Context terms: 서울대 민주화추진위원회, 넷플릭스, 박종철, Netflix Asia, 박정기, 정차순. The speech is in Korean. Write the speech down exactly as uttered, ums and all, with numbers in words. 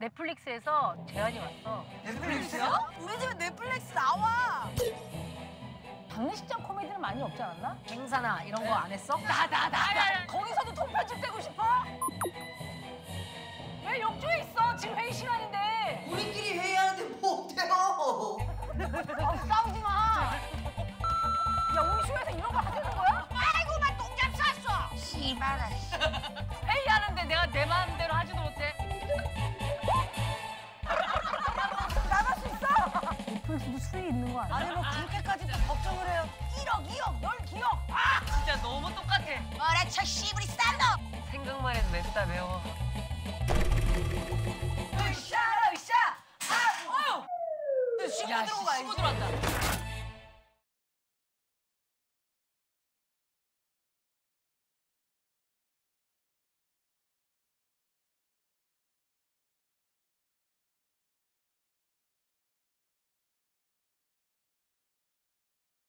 넷플릭스에서 제안이 왔어. 넷플릭스요? 우리 집에 넷플릭스 나와! 장례식장 코미디는 많이 없지 않았나? 행사나 이런 거 안 했어? 나, 나, 나, 나! 거기서도 통편집 되고 싶어? 왜 욕조에 있어? 지금 회의 시간인데! 우리끼리 회의하는데 뭐 어때요? 아, 싸우지 마! 야, 우리 쇼에서 이런 거 하자는 거야? 아이고, 막 동작 쐈어! 씨발아. 회의하는데 내가 내 마음대로 하지도 못해. 수위 있는 거 아니야? 아니 뭐 그렇게까지 아, 걱정을 해요. 일억, 이억, 널 기억! 아! 진짜 너무 똑같아. 뭐라 저 씨부리 싼 놈! 생각만 해도 맵다 매워. 으쌰! 으쌰! 아! 어휴! 야, 씨, 씹고 들어온다.